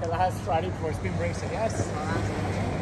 The last Friday for spring break, so yes.